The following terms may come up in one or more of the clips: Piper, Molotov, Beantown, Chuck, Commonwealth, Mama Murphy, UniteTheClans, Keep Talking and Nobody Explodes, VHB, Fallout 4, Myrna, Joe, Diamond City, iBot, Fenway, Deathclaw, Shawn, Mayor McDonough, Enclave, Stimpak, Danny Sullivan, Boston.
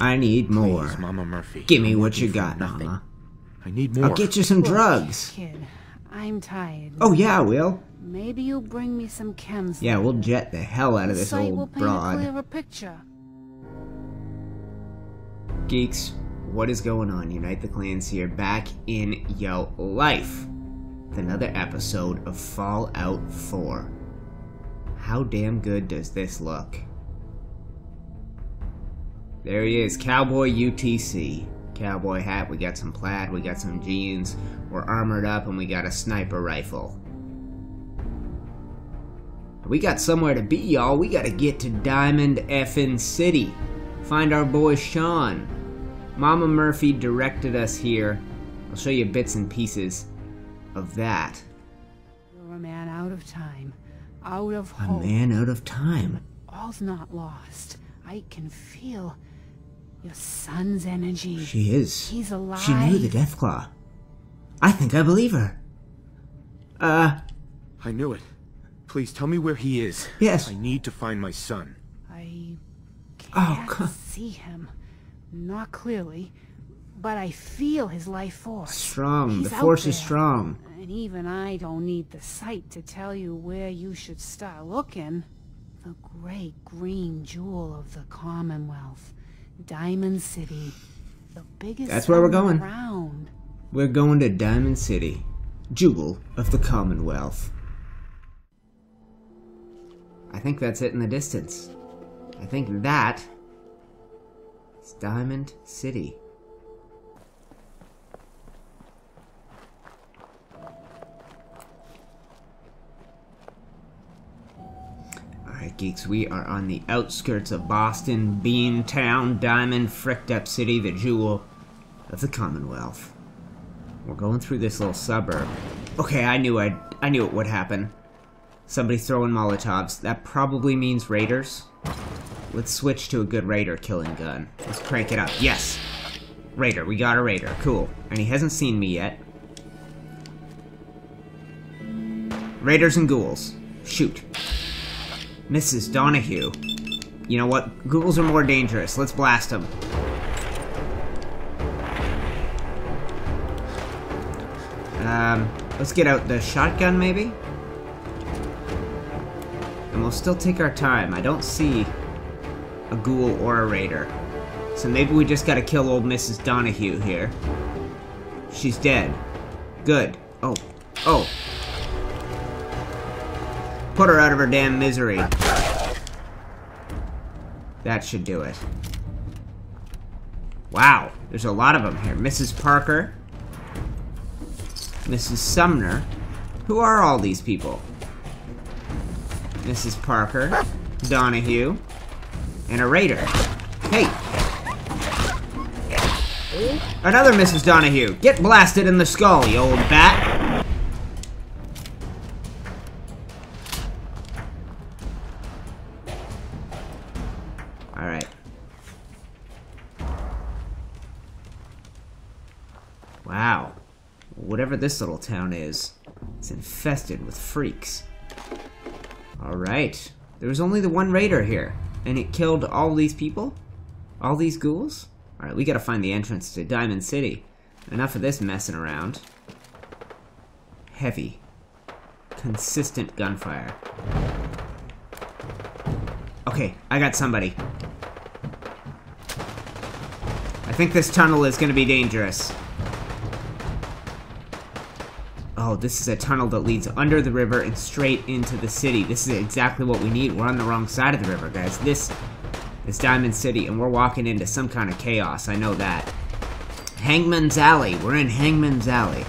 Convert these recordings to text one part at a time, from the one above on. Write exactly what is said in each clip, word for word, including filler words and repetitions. I need more. Please, Mama Murphy. Give me what you got, nothing. Mama. I need more. I'll get you some Poor drugs. Kid, I'm tired. Oh yeah, I will. Maybe you'll bring me some chems. Yeah, we'll jet the hell out of this old will broad. Paint a clearer picture. Geeks, what is going on? Unite the Clans here, back in yo life with another episode of Fallout four. How damn good does this look? There he is, Cowboy U T C. Cowboy hat, we got some plaid, we got some jeans, we're armored up, and we got a sniper rifle. We got somewhere to be, y'all. We gotta get to Diamond effin' City. Find our boy Shawn. Mama Murphy directed us here. I'll show you bits and pieces of that. You're a man out of time, out of hope. A man out of time. All's not lost. I can feel your son's energy. She is. He's alive. She knew the Deathclaw. I think I believe her. Uh. I knew it. Please tell me where he is. Yes. I need to find my son. I can't oh, see him. Not clearly, but I feel his life force. Strong. He's the force is strong. And even I don't need the sight to tell you where you should start looking. The great green jewel of the Commonwealth, Diamond City, the biggest. That's where we're going. Around. We're going to Diamond City, jewel of the Commonwealth. I think that's it in the distance. I think that is Diamond City. Geeks, we are on the outskirts of Boston, Beantown, Diamond, fricked up city, the jewel of the Commonwealth. We're going through this little suburb. Okay, I knew I I knew it would happen. Somebody throwing Molotovs. That probably means raiders. Let's switch to a good raider killing gun. Let's crank it up. Yes! Raider, we got a raider. Cool. And he hasn't seen me yet. Raiders and ghouls. Shoot. Missus Donahue. You know what? Ghouls are more dangerous. Let's blast them. Um, let's get out the shotgun, maybe? And we'll still take our time. I don't see a ghoul or a raider. So maybe we just gotta kill old Missus Donahue here. She's dead. Good. Oh. Oh. Put her out of her damn misery. That should do it. Wow, there's a lot of them here. Missus Parker, Missus Sumner. Who are all these people? Missus Parker, Donahue, and a raider. Hey! Another Missus Donahue. Get blasted in the skull, you old bat. Whatever this little town is, it's infested with freaks. Alright. There was only the one raider here, and it killed all these people? All these ghouls? Alright, we gotta find the entrance to Diamond City. Enough of this messing around. Heavy. Consistent gunfire. Okay, I got somebody. I think this tunnel is gonna be dangerous. Oh, this is a tunnel that leads under the river and straight into the city. This is exactly what we need. We're on the wrong side of the river, guys. This is Diamond City, and we're walking into some kind of chaos. I know that. Hangman's Alley. We're in Hangman's Alley.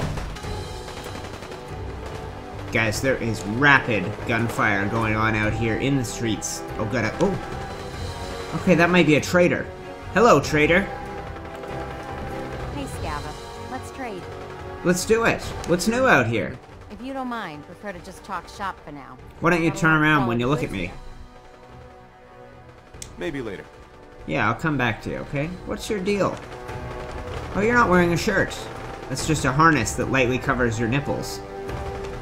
Guys, there is rapid gunfire going on out here in the streets. Oh, God. I, oh. Okay, that might be a traitor. Hello, traitor. Let's do it. What's new out here? If you don't mind, prefer to just talk shop for now. Why don't you turn around when you look at me? Maybe later. Yeah, I'll come back to you, okay? What's your deal? Oh, you're not wearing a shirt. That's just a harness that lightly covers your nipples.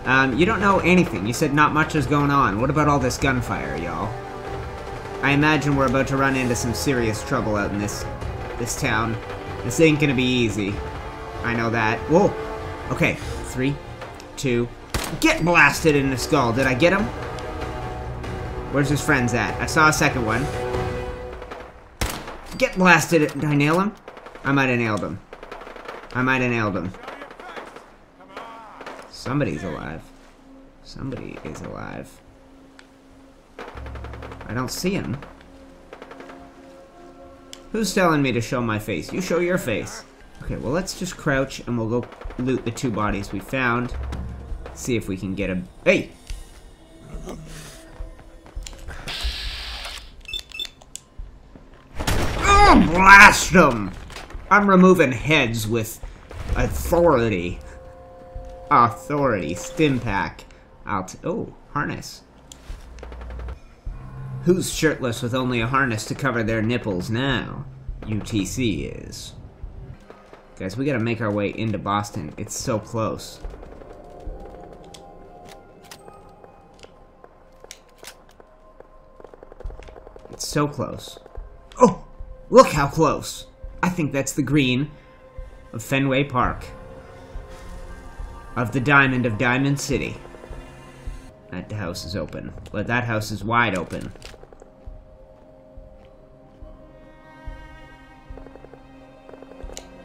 Um, you don't know anything. You said not much is going on. What about all this gunfire, y'all? I imagine we're about to run into some serious trouble out in this this town. This ain't gonna be easy. I know that. Whoa! Okay, three, two... Get blasted in the skull! Did I get him? Where's his friends at? I saw a second one. Get blasted! Did I nail him? I might have nailed him. I might have nailed him. Somebody's alive. Somebody is alive. I don't see him. Who's telling me to show my face? You show your face. Okay, well, let's just crouch and we'll go loot the two bodies we found. See if we can get a... Hey! Oh, blast them! I'm removing heads with authority. Authority. Stimpak. I'll t oh, harness. Who's shirtless with only a harness to cover their nipples now? U T C is. Guys, we gotta make our way into Boston. It's so close. It's so close. Oh! Look how close! I think that's the green of Fenway Park. Of the diamond of Diamond City. That house is open. But that house is wide open.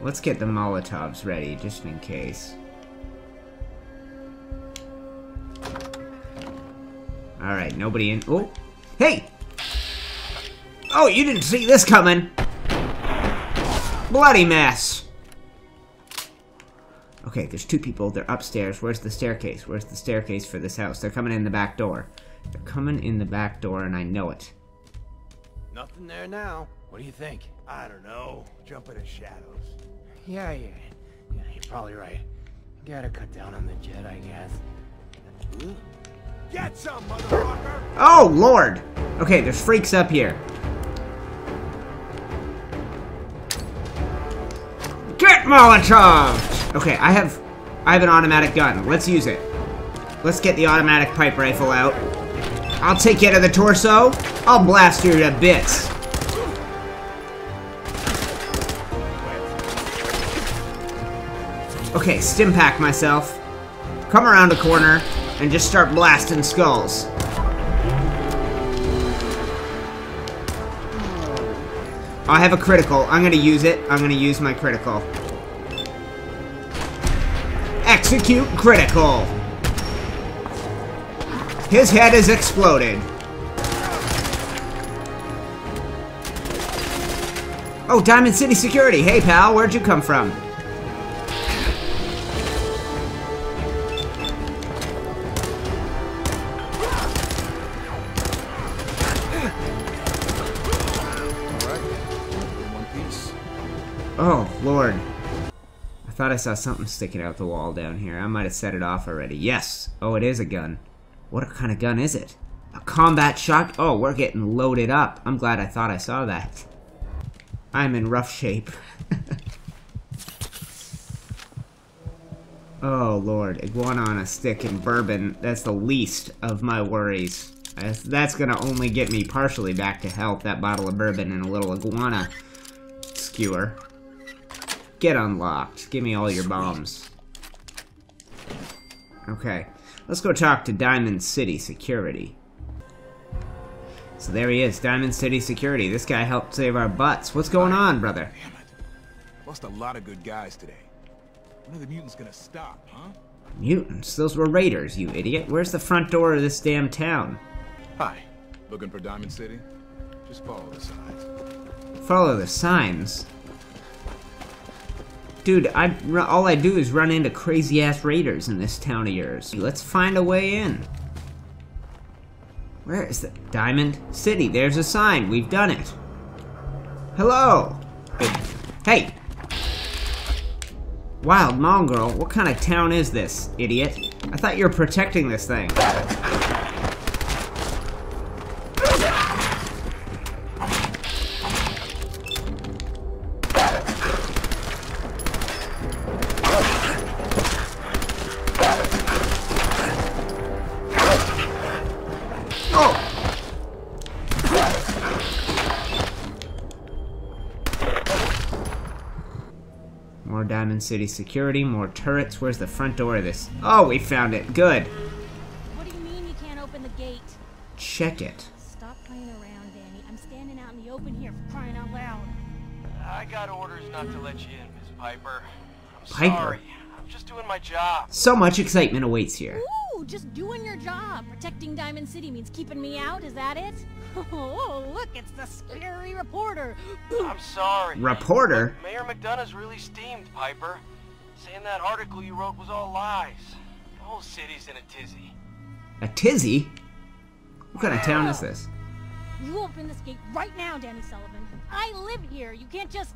Let's get the Molotovs ready, just in case. Alright, nobody in- Oh! Hey! Oh, you didn't see this coming! Bloody mess! Okay, there's two people. They're upstairs. Where's the staircase? Where's the staircase for this house? They're coming in the back door. They're coming in the back door, and I know it. Nothing there now. What do you think? I don't know. Jumping in shadows. Yeah, yeah. Yeah, you're probably right. Gotta cut down on the jet, I guess. Ooh. Get some, motherfucker! Oh, Lord! Okay, there's freaks up here. Get Molotov! Okay, I have... I have an automatic gun. Let's use it. Let's get the automatic pipe rifle out. I'll take you to the torso. I'll blast you to bits. Okay, Stimpak myself. Come around a corner and just start blasting skulls. I have a critical. I'm gonna use it. I'm gonna use my critical. Execute critical. His head is exploded. Oh, Diamond City Security. Hey, pal, where'd you come from? Oh, Lord. I thought I saw something sticking out the wall down here. I might have set it off already. Yes. Oh, it is a gun. What kind of gun is it? A combat shot? Oh, we're getting loaded up. I'm glad I thought I saw that. I'm in rough shape. Oh, Lord. Iguana on a stick and bourbon. That's the least of my worries. That's gonna only get me partially back to health, that bottle of bourbon and a little iguana skewer. Get unlocked. Give me all your bombs. Okay. Let's go talk to Diamond City Security. So there he is, Diamond City Security. This guy helped save our butts. What's going on, brother? Damn it. Lost a lot of good guys today. When are the mutants gonna stop, huh? Mutants? Those were raiders, you idiot. Where's the front door of this damn town? Hi. Looking for Diamond City? Just follow the signs. Follow the signs? Dude, I, all I do is run into crazy-ass raiders in this town of yours. Let's find a way in. Where is the Diamond City? There's a sign. We've done it. Hello. Hey. Wild mongrel. What kind of town is this, idiot? I thought you were protecting this thing. More Diamond City security, more turrets. Where's the front door of this? Oh, we found it. Good. What do you mean you can't open the gate? Check it. Stop playing around, Danny. I'm standing out in the open here for crying out loud. I got orders not to let you in, Miss Piper. I'm Piper. Sorry. I'm just doing my job. So much excitement awaits here. Ooh, just doing your job. Protecting Diamond City means keeping me out. Is that it? Oh, look, it's the scary reporter. I'm sorry. Reporter? But Mayor McDonough's really steamed, Piper. Saying that article you wrote was all lies. The whole city's in a tizzy. A tizzy? What kind of town is this? You open this gate right now, Danny Sullivan. I live here. You can't just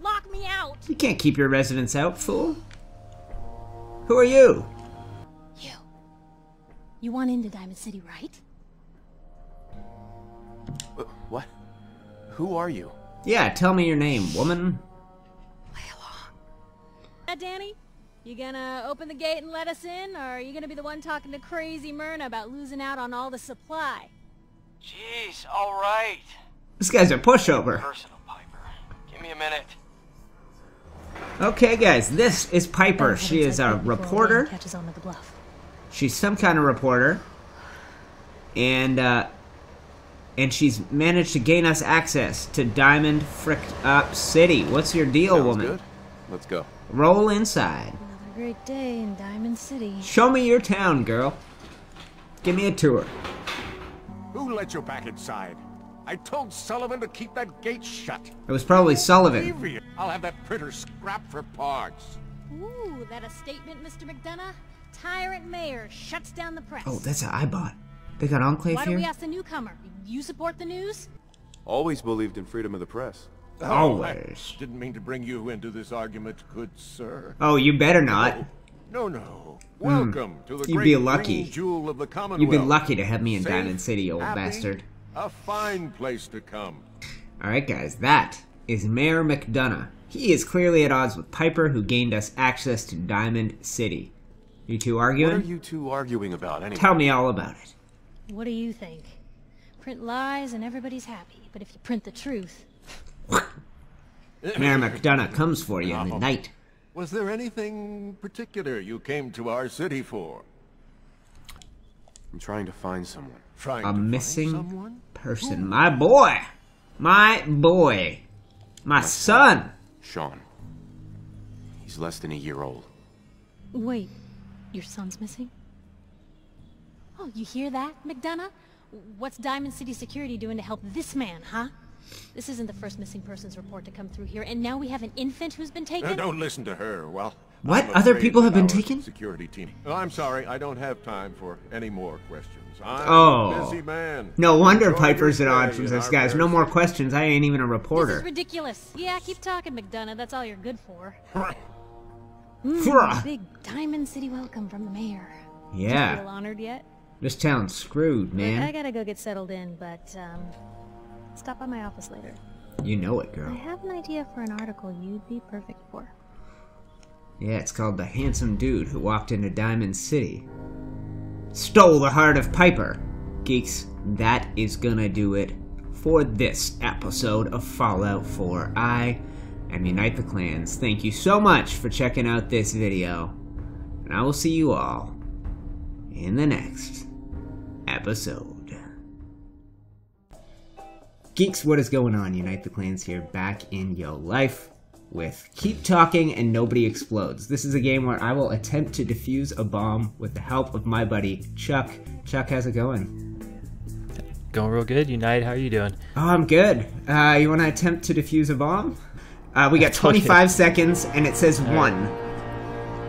lock me out. You can't keep your residents out, fool. Who are you? You. You want into Diamond City, right? What? Who are you? Yeah, tell me your name, woman. Play along. Uh, Danny, you gonna open the gate and let us in, or are you gonna be the one talking to crazy Myrna about losing out on all the supply? Jeez, all right. This guy's a pushover. Personal, Piper. Give me a minute. Okay, guys, this is Piper. She is a reporter. Catches on with the bluff. She's some kind of reporter, and uh. And she's managed to gain us access to Diamond Frick Up City. What's your deal, Sounds woman? Good. Let's go. Roll inside. Another great day in Diamond City. Show me your town, girl. Give me a tour. Who let you back inside? I told Sullivan to keep that gate shut. It was probably Sullivan. I'll have that printer scrapped for parts. Ooh, that a statement, Mister McDonough? Tyrant mayor shuts down the press. Oh, that's an iBot. They got Enclave here? Why don't we ask the newcomer? You support the news? Always believed in freedom of the press. Always. Oh, didn't mean to bring you into this argument, good sir. Oh, you better not. No, no. no. Welcome mm. to the You'd great be lucky. Jewel of the Commonwealth. You'd be lucky to have me in Safe, Diamond City, old happy, bastard. A fine place to come. All right, guys. That is Mayor McDonough. He is clearly at odds with Piper, who gained us access to Diamond City. You two arguing? What are you two arguing about anyway? Tell me all about it. What do you think? Print lies and everybody's happy, but if you print the truth... Mayor McDonough comes for you in the night. Was there anything particular you came to our city for? I'm trying to find someone. Trying A to missing find someone? person. Ooh. My boy! My boy! My, My son. son! Shawn. He's less than a year old. Wait, your son's missing? Oh, you hear that, McDonough? What's Diamond City security doing to help this man, huh? This isn't the first missing persons report to come through here, and now we have an infant who's been taken? Uh, don't listen to her, well... What? Other people have been taken? Security team. Oh, I'm sorry, I don't have time for any more questions. I'm oh. a busy man. No wonder Piper's at odds with us, guys. No more questions, I ain't even a reporter. This is ridiculous. Yeah, keep talking, McDonough, that's all you're good for. mm, big Diamond City welcome from the mayor. Yeah. Do you feel honored yet? This town's screwed, man. Look, I gotta go get settled in, but um, stop by my office later. You know it, girl. I have an idea for an article you'd be perfect for. Yeah, it's called The Handsome Dude Who Walked Into Diamond City. Stole the Heart of Piper. Geeks, that is gonna do it for this episode of Fallout four. I am Unite the Clans. Thank you so much for checking out this video, and I will see you all in the next episode. Geeks, what is going on? Unite the Clans here, back in your life with Keep Talking and Nobody Explodes. This is a game where I will attempt to defuse a bomb with the help of my buddy Chuck. Chuck, how's it going? Going real good. Unite, how are you doing? Oh, I'm good. Uh, you want to attempt to defuse a bomb? Uh, we got twenty-five seconds, and it says one.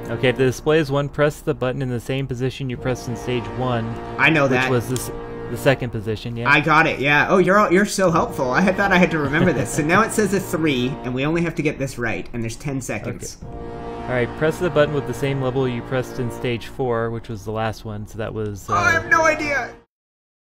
Okay, if the display is one, press the button in the same position you pressed in stage one. I know that. Which was this, the second position, yeah. I got it, yeah. Oh, you're all, you're so helpful. I thought I had to remember this. So now it says a three, and we only have to get this right, and there's ten seconds. Okay. All right, press the button with the same level you pressed in stage four, which was the last one, so that was... Uh, oh, I have no idea!